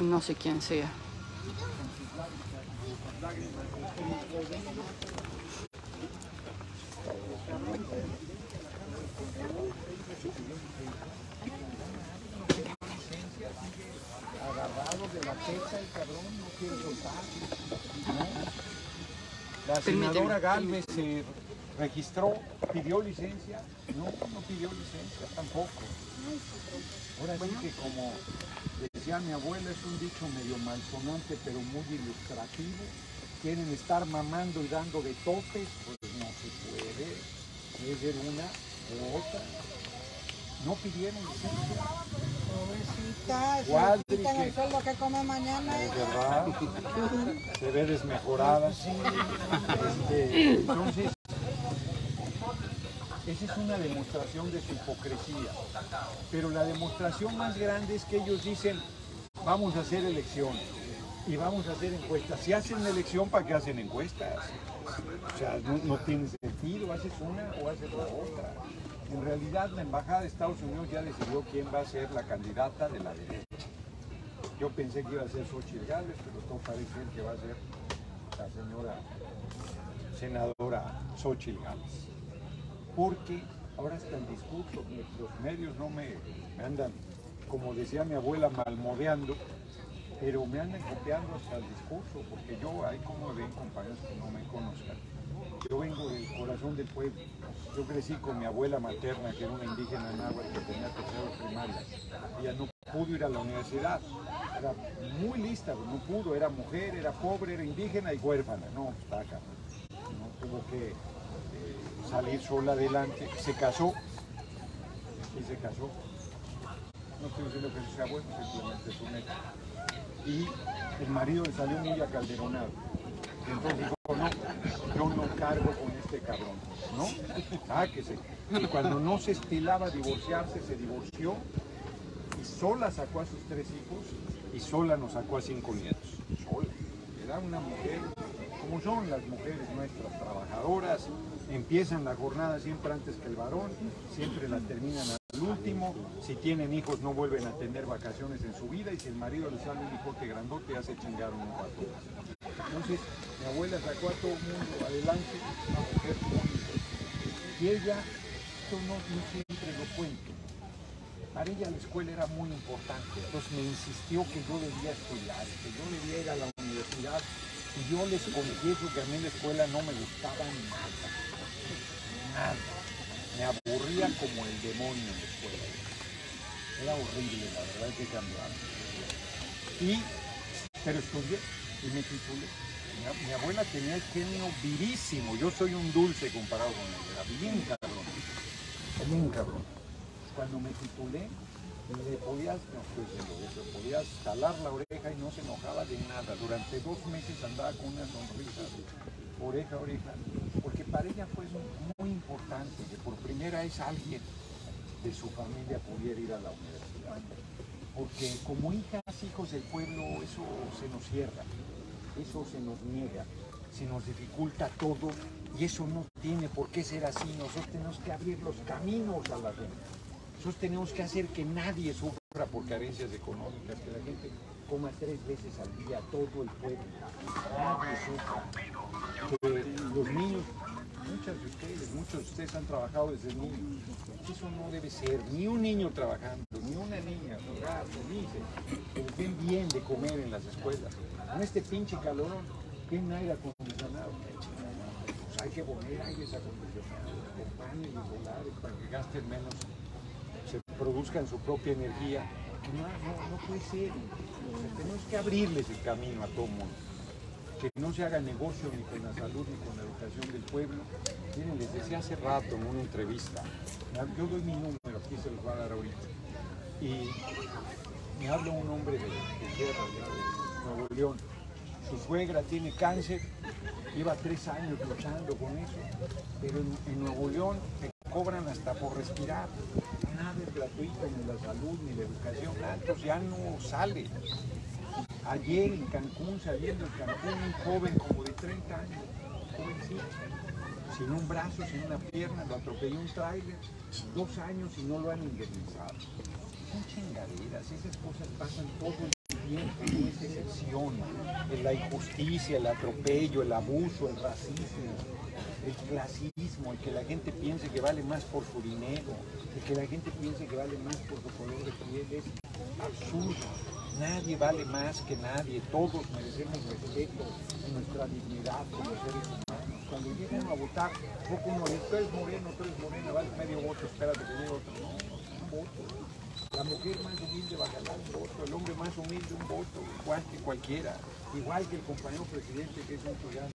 No sé quién sea. Agarrado de la pecha el cabrón, no quiere soltar. La senadora Gálvez se registró, pidió licencia. No pidió licencia tampoco. Ahora sí que, como decía mi abuela, es un dicho medio malsonante pero muy ilustrativo. Quieren estar mamando y dando de topes, pues no se puede. Puede ser una u otra. No pidieron licencia. Pobrecita, ¿cuál se quitan el sueldo que come mañana? ¿Verdad? Se ve desmejorada. Sí. Entonces, esa es una demostración de su hipocresía. Pero la demostración más grande es que ellos dicen, vamos a hacer elecciones y vamos a hacer encuestas. Si hacen una elección, ¿para qué hacen encuestas? O sea, no tiene sentido, haces una o haces la otra. En realidad, la Embajada de Estados Unidos ya decidió quién va a ser la candidata de la derecha. Yo pensé que iba a ser Xochitl Gálvez, pero todo parece que va a ser la señora senadora Xochitl Gálvez. Porque ahora está el discurso, los medios no me andan, como decía mi abuela, malmodeando, pero me andan copiando hasta el discurso, porque yo, ahí como ven compañeros que no me conozcan, yo vengo del corazón del pueblo. Yo crecí con mi abuela materna, que era una indígena náhuatl que tenía tercero primaria. Ella no pudo ir a la universidad, era muy lista, pero no pudo, era mujer, era pobre, era indígena y huérfana. No, está acá, no tuvo que salir sola adelante. Se casó, y se casó. No estoy diciendo que eso sea bueno, simplemente es un hecho. Y el marido le salió muy acalderonado. Entonces dijo, no, yo no cargo con este cabrón, ¿no? Sáquese. Y cuando no se estilaba divorciarse, se divorció y sola sacó a sus 3 hijos y sola nos sacó a 5 nietos. Sola. Era una mujer, como son las mujeres nuestras, trabajadoras, empiezan la jornada siempre antes que el varón, siempre la terminan al último, si tienen hijos no vuelven a tener vacaciones en su vida y si el marido les sale un hijote grandote ya se chingaron un pato. Entonces, mi abuela sacó a todo el mundo adelante, una mujer muy. Y ella, esto no siempre lo cuento, para ella la escuela era muy importante, entonces me insistió que yo debía estudiar, que yo debía ir a la universidad, y yo les confieso que a mí la escuela no me gustaba nada, me aburría como el demonio en la escuela, era horrible, la verdad hay que cambiar. Pero estudié. Y me titulé. Mi abuela tenía el genio vivísimo. Yo soy un dulce comparado con ella. Era bien cabrón. Bien cabrón. Cuando me titulé, le podías jalar la oreja y no se enojaba de nada. Durante 2 meses andaba con una sonrisa de oreja a oreja. Porque para ella fue muy importante que por primera vez alguien de su familia pudiera ir a la universidad. Porque como hijas, hijos del pueblo, eso se nos cierra, eso se nos niega, se nos dificulta todo y eso no tiene por qué ser así. Nosotros tenemos que abrir los caminos a la gente, nosotros tenemos que hacer que nadie sufra por carencias económicas, que la gente coma 3 veces al día, todo el pueblo, nadie sufra, que los niños, muchos de ustedes han trabajado desde niños. Eso no debe ser, ni un niño trabajando, ni una niña, que les den bien de comer en las escuelas. Con este pinche calorón, tienen aire acondicionado. Pues hay que poner aire acondicionado, con paneles solares para que gasten menos, se produzcan su propia energía. No puede ser. Tenemos que abrirles el camino a todo mundo. Que no se haga negocio ni con la salud ni con la educación del pueblo. Miren, les decía hace rato en una entrevista, yo doy mi número, aquí se los voy a dar ahorita, y me habla un hombre de tierra, de Nuevo León. Su suegra tiene cáncer, lleva 3 años luchando con eso, pero en Nuevo León te cobran hasta por respirar. Nada es gratuito, ni la salud, ni la educación, entonces ya no sale. Ayer en Cancún, un joven como de 30 años, jovencito, sin un brazo, sin una pierna, lo atropelló un tráiler, 2 años y no lo han indemnizado. Son chingaderas, esas cosas pasan todo el bien cómo se secciona la injusticia, el atropello, el abuso, el racismo, el clasismo, el que la gente piense que vale más por su dinero, el que la gente piense que vale más por su color de piel, es absurdo. Nadie vale más que nadie, todos merecemos respeto en nuestra dignidad como seres humanos. Cuando llegan a votar, poco uno dice, tú eres moreno, tú eres morena, vale medio voto, espérate que llegue otro, no, voto. La mujer más humilde va a ganar un voto, el hombre más humilde un voto, igual que cualquiera, igual que el compañero presidente que es un estudiante,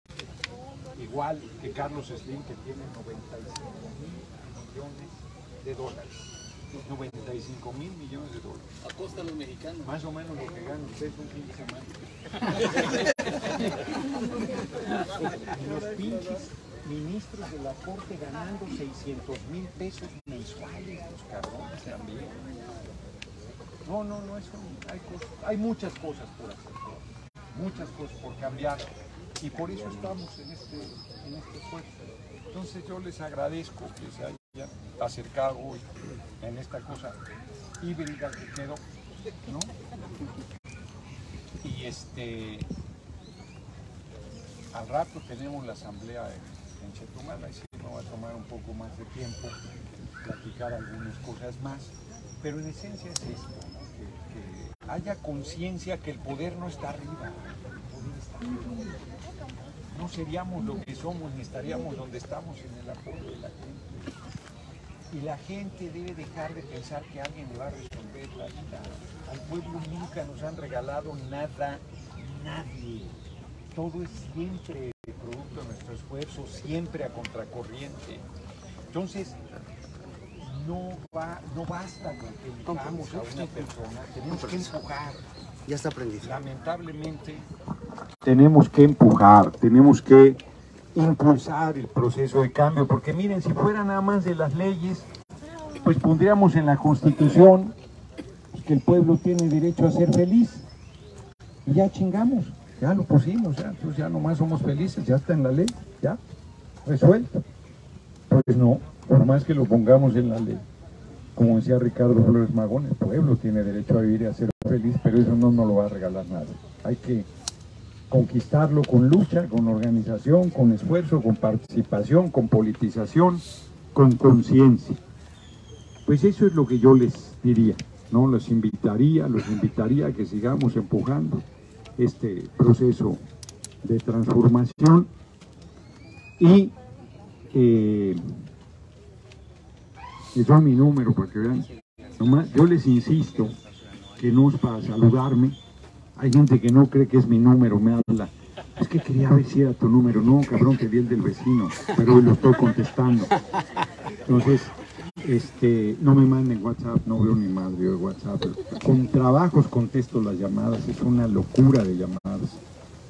igual que Carlos Slim que tiene 95,000 millones de dólares. 95,000 millones de dólares. ¿A costa de los mexicanos? Más o menos lo que gana usted es un fin de semana. Los pinches ministros de la corte ganando 600,000 pesos mensuales, los cabrones también. No, no, no, eso hay muchas cosas por hacer, muchas cosas por cambiar, y por eso estamos en este esfuerzo. Entonces yo les agradezco que se hayan acercado hoy en esta cosa híbrida que quedó, ¿no? Y al rato tenemos la asamblea en Chetumal, así nos va a tomar un poco más de tiempo platicar algunas cosas más, pero en esencia es esto, ¿no? que haya conciencia que el poder no está arriba, el poder está arriba. No seríamos lo que somos ni estaríamos donde estamos en el apoyo de la gente, y la gente debe dejar de pensar que alguien le va a resolver la vida. Al pueblo nunca nos han regalado nada, nadie. Todo es siempre producto de nuestro esfuerzo, siempre a contracorriente. Entonces, no basta con que elijamos a una persona, tenemos que empujar. Ya está aprendido. Lamentablemente, tenemos que empujar, tenemos que impulsar el proceso de cambio, porque miren, si fuera nada más de las leyes, pues pondríamos en la Constitución que el pueblo tiene derecho a ser feliz. Y ya chingamos. Ya lo pusimos, ya, entonces ya nomás somos felices, ya está en la ley, ya, resuelto. Pues no, por más que lo pongamos en la ley, como decía Ricardo Flores Magón, el pueblo tiene derecho a vivir y a ser feliz, pero eso no nos lo va a regalar nadie. Hay que conquistarlo con lucha, con organización, con esfuerzo, con participación, con politización, con conciencia. Pues eso es lo que yo les diría, ¿no? Los invitaría a que sigamos empujando este proceso de transformación y eso es mi número para que vean. Nomás, yo les insisto que no es para saludarme. Hay gente que no cree que es mi número, me habla, es que quería ver si era tu número. No, cabrón, que di el del vecino, pero hoy lo estoy contestando. Entonces no me manden WhatsApp, no veo ni más de WhatsApp. Con trabajos contesto las llamadas, es una locura de llamadas.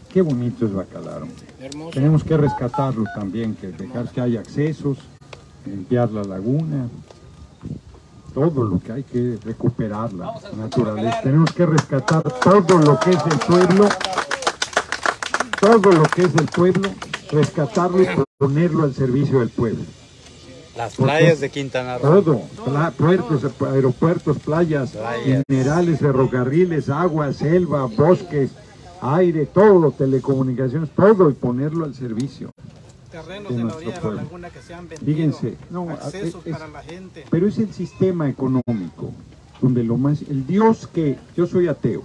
Qué bonito es Bacalar. Tenemos que rescatarlo también, que dejar que haya accesos, limpiar la laguna, todo lo que hay que recuperar la naturaleza. Tenemos que rescatar todo lo que es el pueblo, todo lo que es el pueblo, rescatarlo y ponerlo al servicio del pueblo. Las playas de Quintana Roo. Todo, puertos, aeropuertos, playas, minerales, ferrocarriles, agua, selva, bosques, aire, todo, telecomunicaciones, todo, y ponerlo al servicio. Terrenos de la orilla de la laguna que se han vendido. Fíjense, no, accesos para la gente. Pero es el sistema económico, donde lo más, el Dios que, yo soy ateo,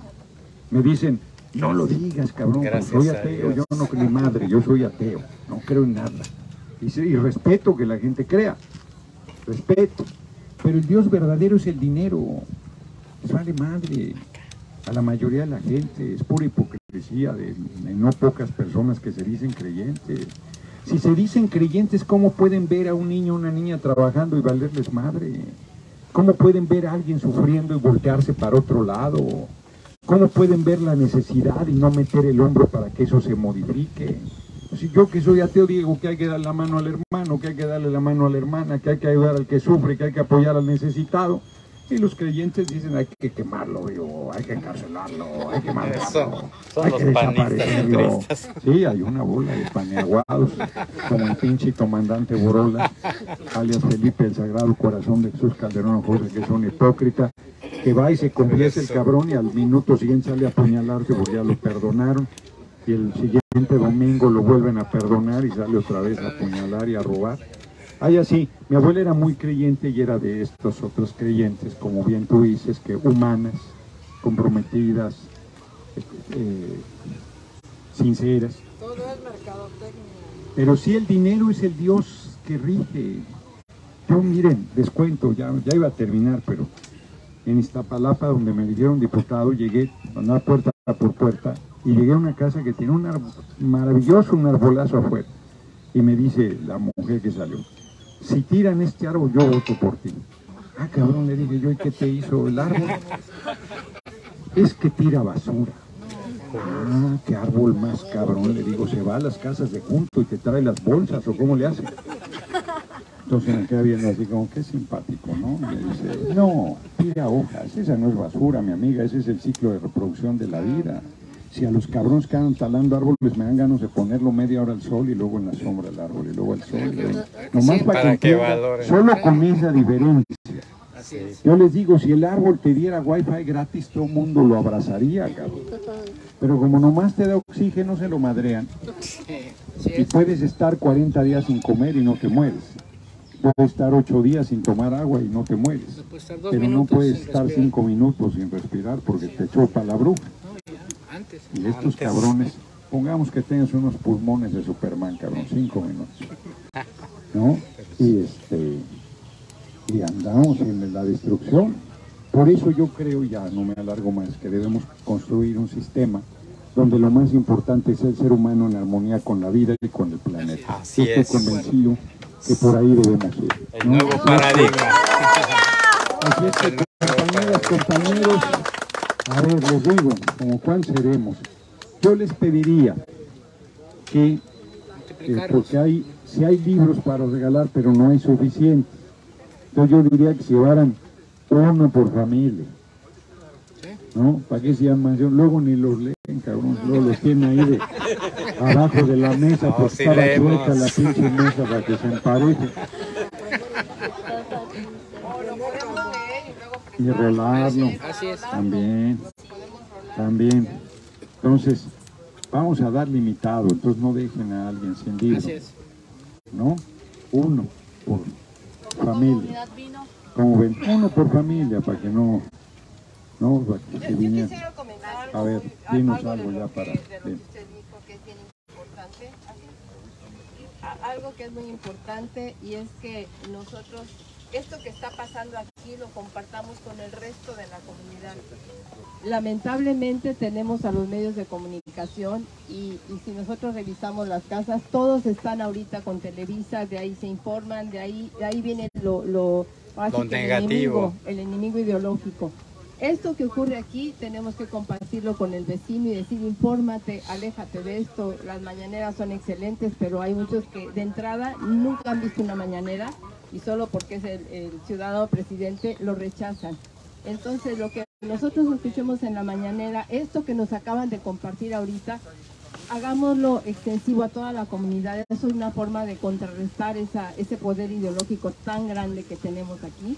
me dicen, no lo digas, cabrón, soy ateo, yo no creo, madre, yo soy ateo, no creo en nada. Y respeto que la gente crea, respeto, pero el Dios verdadero es el dinero. Les vale madre a la mayoría de la gente, es pura hipocresía de no pocas personas que se dicen creyentes. Si se dicen creyentes, ¿cómo pueden ver a un niño o una niña trabajando y valerles madre? ¿Cómo pueden ver a alguien sufriendo y voltearse para otro lado? ¿Cómo pueden ver la necesidad y no meter el hombro para que eso se modifique? Si yo que soy ateo digo que hay que dar la mano al hermano, que hay que darle la mano a la hermana, que hay que ayudar al que sufre, que hay que apoyar al necesitado, y los creyentes dicen hay que quemarlo, digo, hay que encarcelarlo, hay que matarlo, son hay los que desaparecerlo. Sí, hay una bola de paneaguados, como el pinche comandante Borola, alias Felipe el Sagrado Corazón de Jesús Calderón José, que es un hipócrita, que va y se confiesa el cabrón y al minuto siguiente sale a apuñalar que ya lo perdonaron, y el siguiente domingo lo vuelven a perdonar y sale otra vez a apuñalar y a robar. Ay, así, mi abuela era muy creyente y era de estos otros creyentes, como bien tú dices, que humanas, comprometidas, sinceras. Todo es mercadotecnia. Pero sí, el dinero es el Dios que rige. Yo, miren, les cuento, ya iba a terminar, pero en Iztapalapa, donde me eligieron diputado, llegué a andar puerta por puerta y llegué a una casa que tiene un arbolazo afuera. Y me dice la mujer que salió: si tiran este árbol, yo voto por ti. Ah, cabrón, le dije yo, ¿y qué te hizo el árbol? Es que tira basura. Ah, qué árbol más cabrón, le digo, se va a las casas de junto y te trae las bolsas, ¿o cómo le hace? Entonces me queda viendo así como, qué simpático, ¿no? Y me dice, no, tira hojas, esa no es basura, mi amiga, ese es el ciclo de reproducción de la vida. Si a los cabrones que andan talando árboles me dan ganas de ponerlo media hora al sol y luego en la sombra al árbol y luego al sol. Nomás sí, para que valores. Solo con esa diferencia. Así es. Yo les digo, si el árbol te diera wifi gratis, todo el mundo lo abrazaría, cabrón. Pero como nomás te da oxígeno, se lo madrean. Y puedes estar 40 días sin comer y no te mueres. Puedes estar 8 días sin tomar agua y no te mueres. Pero no puedes estar 5 minutos sin respirar porque te chupa la bruja. Y estos cabrones, pongamos que tengas unos pulmones de Superman, cabrón, 5 minutos, ¿no? Y andamos en la destrucción. Por eso yo creo, ya no me alargo más, que debemos construir un sistema donde lo más importante es el ser humano en armonía con la vida y con el planeta. Así es. Estoy convencido que por ahí debemos ir, ¿no? El nuevo paradigma. Así es que, compañeras, compañeros, a ver, les digo, como cuál seremos. Yo les pediría que, porque si hay libros para regalar, pero no hay suficiente. Entonces yo diría que se llevaran uno por familia, ¿no? ¿Para qué se llaman? Luego ni los leen, cabrón. Luego los tienen ahí de abajo de la mesa, no, porque si estaba chueca la pinche mesa para que se empareje. Y rolarlo, también. Entonces, vamos a dar limitado, entonces no dejen a alguien sin libro. Así es. ¿No? Uno por familia. Como ven, uno por familia, para que no para que viniera. A ver, dinos algo ya para... Algo que es muy importante, y es que nosotros... esto que está pasando aquí lo compartamos con el resto de la comunidad. Lamentablemente tenemos a los medios de comunicación y si nosotros revisamos las casas, todos están ahorita con Televisa, de ahí se informan, de ahí viene lo negativo, el enemigo ideológico. Esto que ocurre aquí tenemos que compartirlo con el vecino y decir, infórmate, aléjate de esto. Las mañaneras son excelentes, pero hay muchos que de entrada nunca han visto una mañanera y solo porque es el ciudadano presidente lo rechazan. Entonces, lo que nosotros escuchemos en la mañanera, esto que nos acaban de compartir ahorita, hagámoslo extensivo a toda la comunidad. Eso es una forma de contrarrestar ese poder ideológico tan grande que tenemos aquí,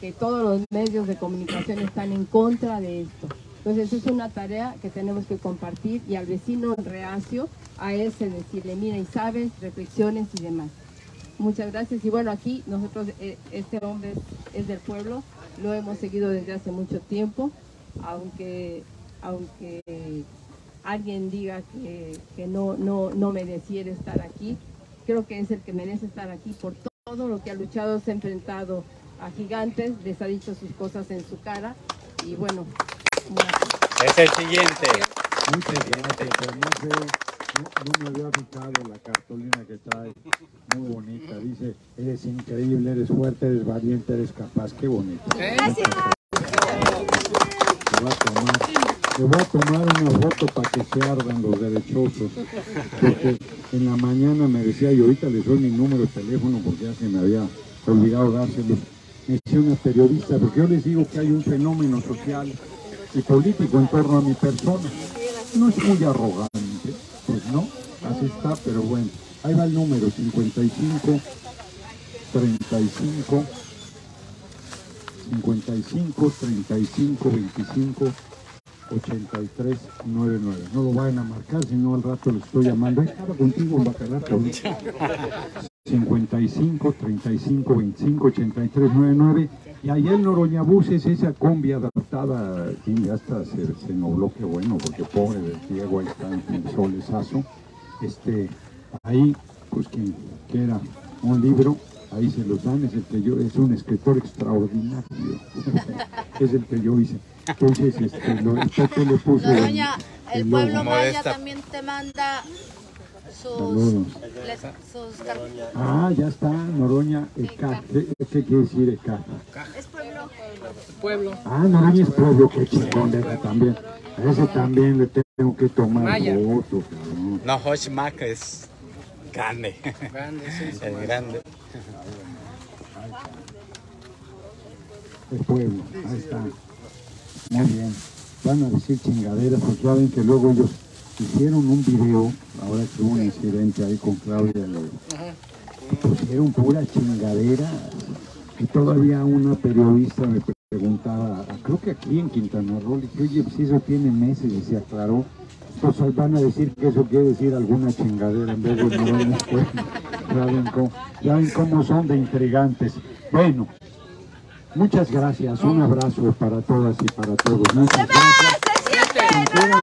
que todos los medios de comunicación están en contra de esto. Entonces es una tarea que tenemos que compartir, y al vecino reacio a ese decirle, mira, y sabes, reflexiones y demás. Muchas gracias. Y bueno, aquí nosotros, este hombre es del pueblo, lo hemos seguido desde hace mucho tiempo, aunque alguien diga que no mereciera estar aquí, creo que es el que merece estar aquí por todo lo que ha luchado, se ha enfrentado a gigantes, les ha dicho sus cosas en su cara, y bueno. Es el siguiente. Muchas gracias, no me había fijado la cartulina que trae, muy bonita, dice, eres increíble, eres fuerte, eres valiente, eres capaz, qué bonito. Gracias. Te voy a tomar una foto para que se ardan los derechosos, porque en la mañana me decía, y ahorita les doy mi número de teléfono porque ya se me había olvidado dárselos. Me decía una periodista, porque yo les digo que hay un fenómeno social y político en torno a mi persona. No es muy arrogante, pues no, así está, pero bueno. Ahí va el número, 55 35 55 35 25 83 99. No lo vayan a marcar, si no al rato les estoy llamando. Estaba contigo en Bacalar. 55 35 25 83 99. Y allá en Noroñabús es esa combi adaptada, quien ya hasta se nubló, que bueno, porque pobre del Diego, ahí está en el solezazo. Ahí, pues quien quiera un libro, ahí se los dan, es un escritor extraordinario, es el que yo hice. Entonces, lo puso. Noroña, el pueblo maya también te manda sus cartas. Ah, ya está, Noroña, Eka. ¿Qué quiere decir Eka? Es pueblo. Pueblo. Ah, Noroña es pueblo, qué chingón, también. A ese también le tengo que tomar voto, cabrón. No, Hoshimaka es grande. Grande, sí. El grande. El pueblo, ahí está. Muy bien. Van a decir chingaderas, porque ya ven que luego ellos hicieron un video, ahora que hubo un incidente ahí con Claudia, pusieron pura chingadera, y todavía una periodista me preguntaba, creo que aquí en Quintana Roo, le dije, oye, pues eso tiene meses, y se aclaró, pues van a decir que eso quiere decir alguna chingadera, en vez de no después, ya ven cómo son de intrigantes. Bueno, muchas gracias, un abrazo para todas y para todos. Muchas gracias.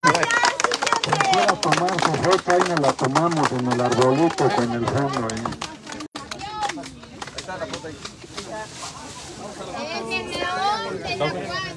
Tomar José, ahí nos la tomamos en el arbolito, en el fondo ahí. Ahí está la foto ahí.